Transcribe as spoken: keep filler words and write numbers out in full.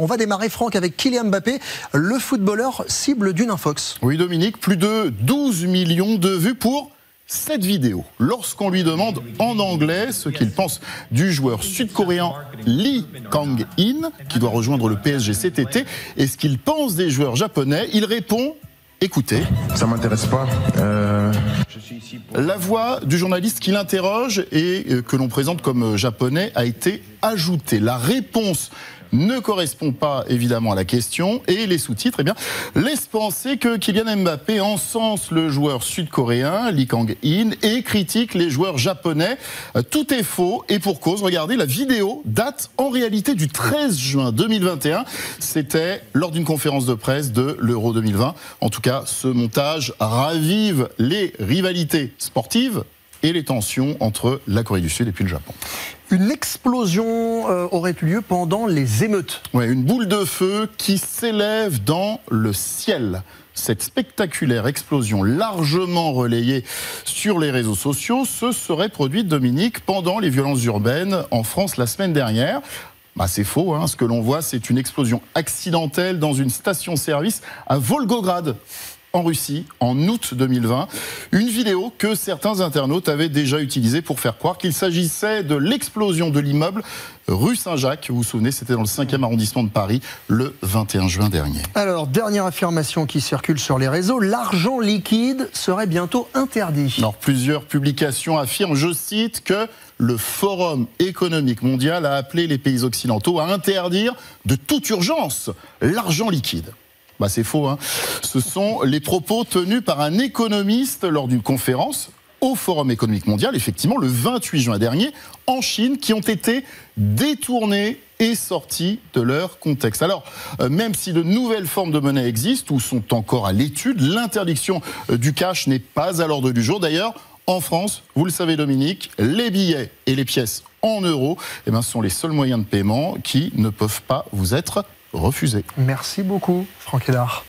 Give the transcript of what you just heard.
On va démarrer, Franck, avec Kylian Mbappé, le footballeur cible d'une infox. Oui, Dominique, plus de douze millions de vues pour cette vidéo. Lorsqu'on lui demande en anglais ce qu'il pense du joueur sud-coréen Lee Kang-in, qui doit rejoindre le P S G cet été, et ce qu'il pense des joueurs japonais, il répond, écoutez. Ça m'intéresse pas. Euh... La voix du journaliste qui l'interroge et que l'on présente comme japonais a été ajoutée. La réponse ne correspond pas évidemment à la question et les sous-titres eh bien, laissent penser que Kylian Mbappé encense le joueur sud-coréen Lee Kang-in et critique les joueurs japonais. Tout est faux et pour cause. Regardez, la vidéo date en réalité du treize juin deux mille vingt et un. C'était lors d'une conférence de presse de l'Euro deux mille vingt. En tout cas, ce montage ravive les rivalités sportives et les tensions entre la Corée du Sud et puis le Japon. Une explosion euh, aurait eu lieu pendant les émeutes. Ouais, une boule de feu qui s'élève dans le ciel. Cette spectaculaire explosion largement relayée sur les réseaux sociaux se serait produite, Dominique, pendant les violences urbaines en France la semaine dernière. Bah, c'est faux, hein. Ce que l'on voit, c'est une explosion accidentelle dans une station-service à Volgograd, en Russie, en août deux mille vingt. Une vidéo que certains internautes avaient déjà utilisée pour faire croire qu'il s'agissait de l'explosion de l'immeuble rue Saint-Jacques. Vous vous souvenez, c'était dans le cinquième arrondissement de Paris, le vingt et un juin dernier. Alors, dernière affirmation qui circule sur les réseaux, l'argent liquide serait bientôt interdit. Alors, plusieurs publications affirment, je cite, que le Forum économique mondial a appelé les pays occidentaux à interdire de toute urgence l'argent liquide. Bah, c'est faux, hein. Ce sont les propos tenus par un économiste lors d'une conférence au Forum économique mondial, effectivement, le vingt-huit juin dernier, en Chine, qui ont été détournés et sortis de leur contexte. Alors, euh, même si de nouvelles formes de monnaie existent ou sont encore à l'étude, l'interdiction du cash n'est pas à l'ordre du jour. D'ailleurs, en France, vous le savez, Dominique, les billets et les pièces en euros eh ben, sont les seuls moyens de paiement qui ne peuvent pas vous être refusés. Merci beaucoup, Franck Hédard.